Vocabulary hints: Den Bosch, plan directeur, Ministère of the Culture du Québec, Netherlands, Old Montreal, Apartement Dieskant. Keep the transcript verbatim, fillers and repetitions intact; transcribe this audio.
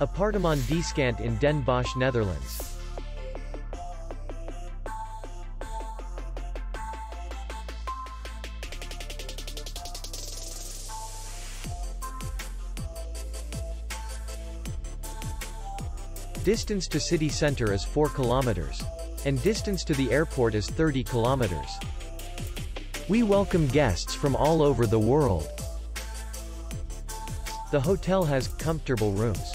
Apartement Dieskant in Den Bosch, Netherlands. Distance to city center is four kilometers. And distance to the airport is thirty kilometers. We welcome guests from all over the world. The hotel has comfortable rooms,